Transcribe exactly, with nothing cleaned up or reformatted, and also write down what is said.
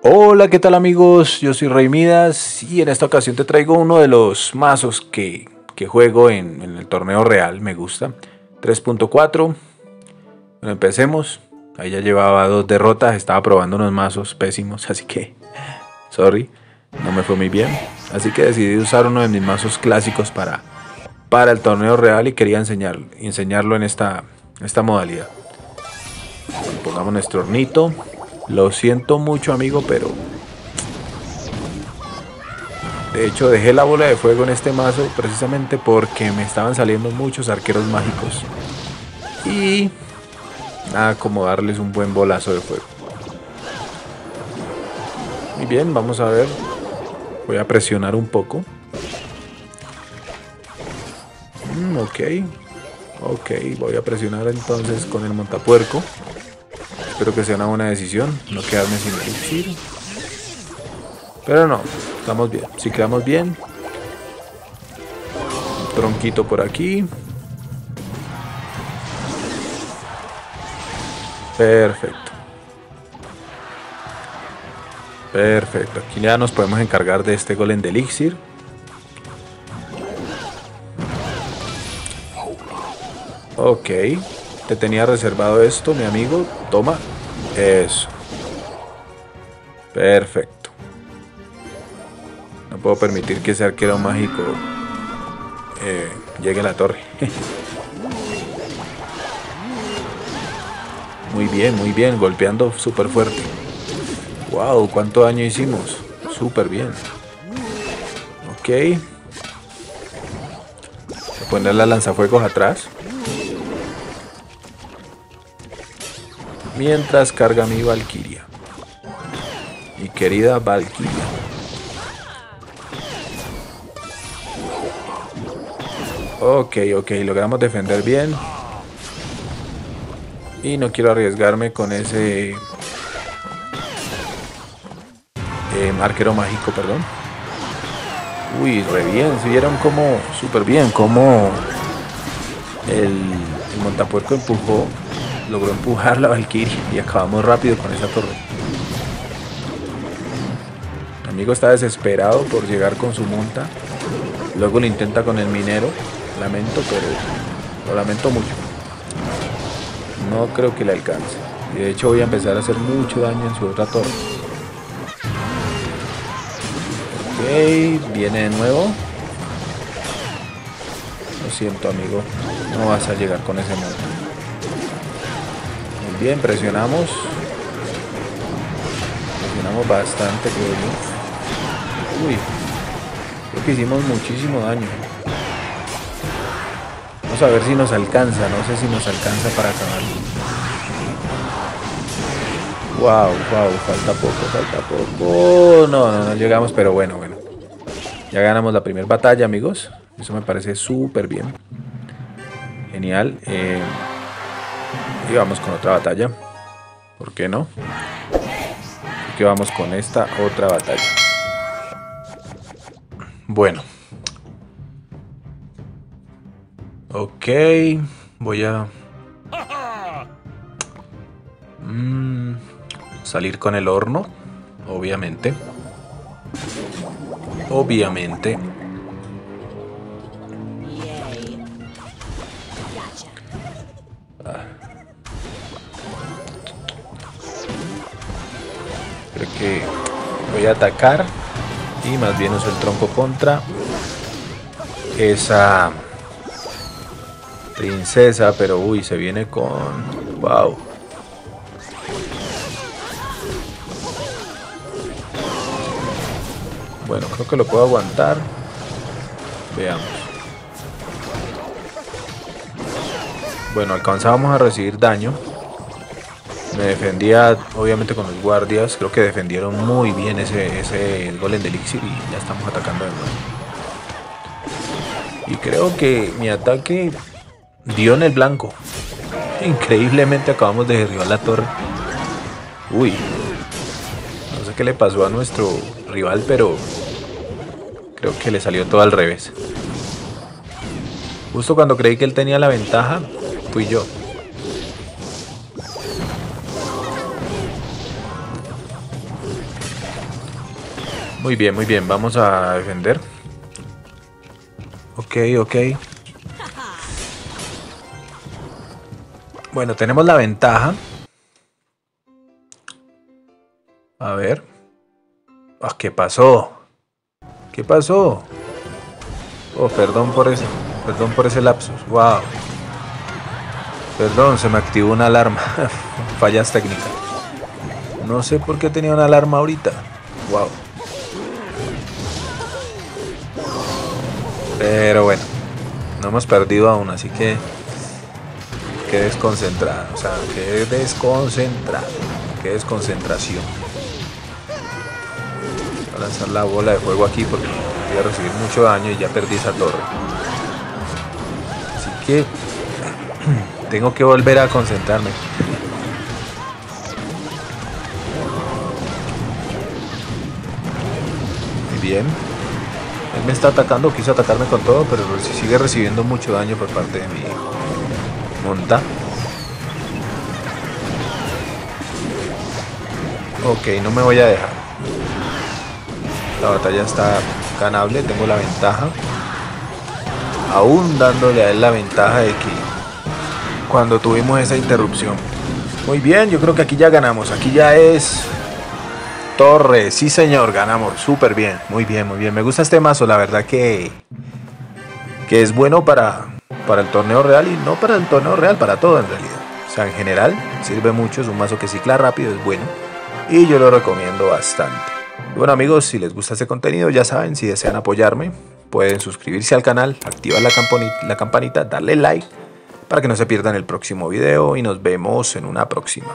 Hola, ¿qué tal amigos? Yo soy Rey Midas y en esta ocasión te traigo uno de los mazos que, que juego en, en el torneo real, me gusta. tres punto cuatro. Bueno, empecemos. Ahí ya llevaba dos derrotas, estaba probando unos mazos pésimos, así que, sorry, no me fue muy bien. Así que decidí usar uno de mis mazos clásicos para, para el torneo real y quería enseñar, enseñarlo en esta, esta modalidad. Bueno, pongamos nuestro hornito. Lo siento mucho amigo, pero de hecho dejé la bola de fuego en este mazo precisamente porque me estaban saliendo muchos arqueros mágicos y nada como darles un buen bolazo de fuego. Muy bien, vamos a ver, voy a presionar un poco. Mm, ok, ok, voy a presionar entonces con el montapuerco. Espero que sea una buena decisión, no quedarme sin elixir. Pero no, estamos bien. Si quedamos bien. Un tronquito por aquí. Perfecto. Perfecto. Aquí ya nos podemos encargar de este golem de elixir. Ok. Te tenía reservado esto, mi amigo. Toma. Eso. Perfecto. No puedo permitir que ese arquero mágico eh, llegue a la torre. Muy bien, muy bien. Golpeando súper fuerte. Wow, cuánto daño hicimos. Súper bien. Ok. Voy a poner las lanzafuegos atrás. Mientras carga mi Valquiria. Mi querida Valquiria. Ok, ok, logramos defender bien. Y no quiero arriesgarme con ese... Eh, arquero mágico, perdón. Uy, re bien. ¿Se vieron cómo? Súper bien. Cómo el, el montapuerco empujó... Logró empujar la Valquiria y acabamos rápido con esa torre. Mi amigo está desesperado por llegar con su monta. Luego lo intenta con el minero. Lamento, pero lo lamento mucho. No creo que le alcance. Y de hecho voy a empezar a hacer mucho daño en su otra torre. Ok, viene de nuevo. Lo siento amigo, no vas a llegar con ese monta. Bien, presionamos. Presionamos bastante, creo yo. Uy, creo que hicimos muchísimo daño. Vamos a ver si nos alcanza. No sé si nos alcanza para acabar. Wow, wow, falta poco, falta poco. No, no, no llegamos, pero bueno, bueno. Ya ganamos la primera batalla, amigos. Eso me parece súper bien. Genial. Eh... Y vamos con otra batalla. ¿Por qué no? Así que vamos con esta otra batalla. Bueno. Ok. Voy a... Mm, salir con el horno. Obviamente. Obviamente. Creo que voy a atacar y más bien uso el tronco contra esa princesa, pero uy, se viene con... wow. Bueno, creo que lo puedo aguantar. Veamos. Bueno, alcanzamos a recibir daño. Me defendía obviamente con los guardias, creo que defendieron muy bien ese, ese golem de elixir y ya estamos atacando de nuevo. Y creo que mi ataque dio en el blanco. Increíblemente acabamos de derribar la torre. Uy, no sé qué le pasó a nuestro rival, pero creo que le salió todo al revés. Justo cuando creí que él tenía la ventaja, fui yo. Muy bien, muy bien. Vamos a defender. Ok, ok. Bueno, tenemos la ventaja. A ver. Ah, ¿qué pasó? ¿Qué pasó? Oh, perdón por ese, perdón por ese lapsus. Wow. Perdón, se me activó una alarma. Fallas técnicas. No sé por qué tenía una alarma ahorita. Wow. Pero bueno, no hemos perdido aún, así que qué desconcentrado, o sea, qué desconcentrado, qué desconcentración. Voy a lanzar la bola de fuego aquí porque voy a recibir mucho daño y ya perdí esa torre. Así que tengo que volver a concentrarme. Muy bien. Él me está atacando, quiso atacarme con todo, pero sigue recibiendo mucho daño por parte de mi monta. Ok, no me voy a dejar. La batalla está ganable, tengo la ventaja. Aún dándole a él la ventaja de que cuando tuvimos esa interrupción. Muy bien, yo creo que aquí ya ganamos. Aquí ya es... torre, sí señor, ganamos, súper bien, muy bien, muy bien, me gusta este mazo, la verdad que, que es bueno para, para el torneo real y no para el torneo real, para todo en realidad, o sea, en general sirve mucho, es un mazo que cicla rápido, es bueno y yo lo recomiendo bastante. Bueno amigos, si les gusta este contenido ya saben, si desean apoyarme pueden suscribirse al canal, activar la campanita, la campanita, darle like para que no se pierdan el próximo video y nos vemos en una próxima.